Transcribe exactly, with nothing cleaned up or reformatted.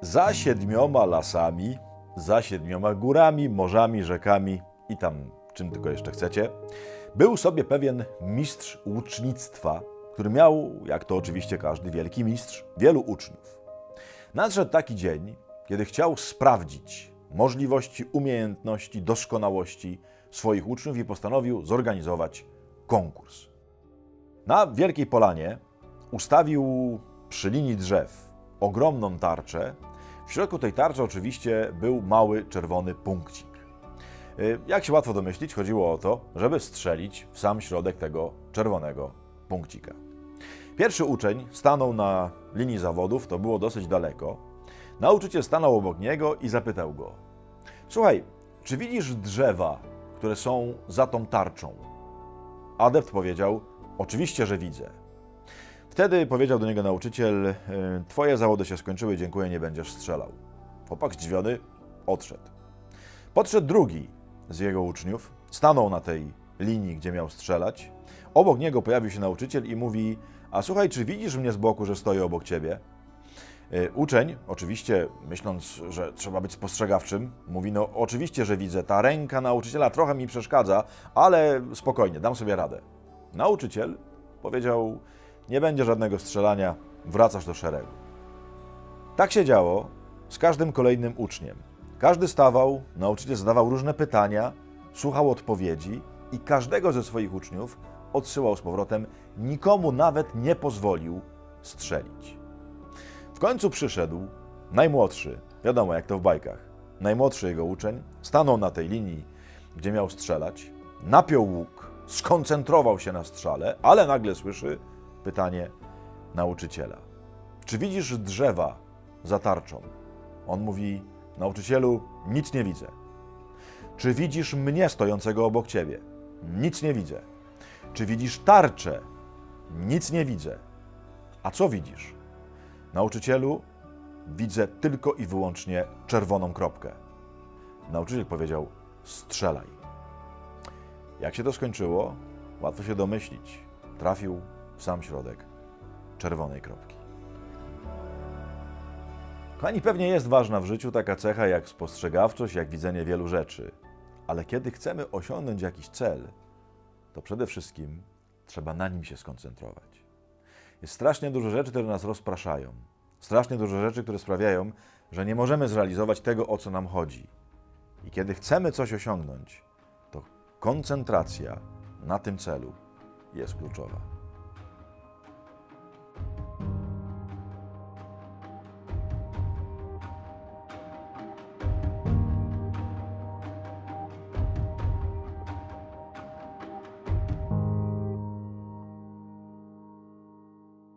Za siedmioma lasami, za siedmioma górami, morzami, rzekami i tam czym tylko jeszcze chcecie, był sobie pewien mistrz łucznictwa, który miał, jak to oczywiście każdy wielki mistrz, wielu uczniów. Nadszedł taki dzień, kiedy chciał sprawdzić możliwości, umiejętności, doskonałości swoich uczniów i postanowił zorganizować konkurs. Na Wielkiej Polanie ustawił przy linii drzew ogromną tarczę. W środku tej tarczy oczywiście był mały czerwony punkcik. Jak się łatwo domyślić, chodziło o to, żeby strzelić w sam środek tego czerwonego punkcika. Pierwszy uczeń stanął na linii zawodów, to było dosyć daleko. Nauczyciel stanął obok niego i zapytał go: słuchaj, czy widzisz drzewa, które są za tą tarczą? Adept powiedział: oczywiście, że widzę. Wtedy powiedział do niego nauczyciel: twoje zawody się skończyły, dziękuję, nie będziesz strzelał. Chłopak zdziwiony odszedł. Podszedł drugi z jego uczniów, stanął na tej linii, gdzie miał strzelać. Obok niego pojawił się nauczyciel i mówi: a słuchaj, czy widzisz mnie z boku, że stoję obok ciebie? Uczeń, oczywiście myśląc, że trzeba być spostrzegawczym, mówi: no oczywiście, że widzę, ta ręka nauczyciela trochę mi przeszkadza, ale spokojnie, dam sobie radę. Nauczyciel powiedział: nie będzie żadnego strzelania, wracasz do szeregu. Tak się działo z każdym kolejnym uczniem. Każdy stawał, nauczyciel zadawał różne pytania, słuchał odpowiedzi i każdego ze swoich uczniów odsyłał z powrotem, nikomu nawet nie pozwolił strzelić. W końcu przyszedł najmłodszy, wiadomo jak to w bajkach, najmłodszy jego uczeń, stanął na tej linii, gdzie miał strzelać, napiął łuk, skoncentrował się na strzale, ale nagle słyszy pytanie nauczyciela: czy widzisz drzewa za tarczą? On mówi: nauczycielu, nic nie widzę. Czy widzisz mnie stojącego obok ciebie? Nic nie widzę. Czy widzisz tarczę? Nic nie widzę. A co widzisz? Nauczycielu, widzę tylko i wyłącznie czerwoną kropkę. Nauczyciel powiedział: strzelaj. Jak się to skończyło? Łatwo się domyślić. Trafił w sam środek czerwonej kropki. Kochani, pewnie jest ważna w życiu taka cecha jak spostrzegawczość, jak widzenie wielu rzeczy. Ale kiedy chcemy osiągnąć jakiś cel, to przede wszystkim trzeba na nim się skoncentrować. Jest strasznie dużo rzeczy, które nas rozpraszają. Strasznie dużo rzeczy, które sprawiają, że nie możemy zrealizować tego, o co nam chodzi. I kiedy chcemy coś osiągnąć, to koncentracja na tym celu jest kluczowa.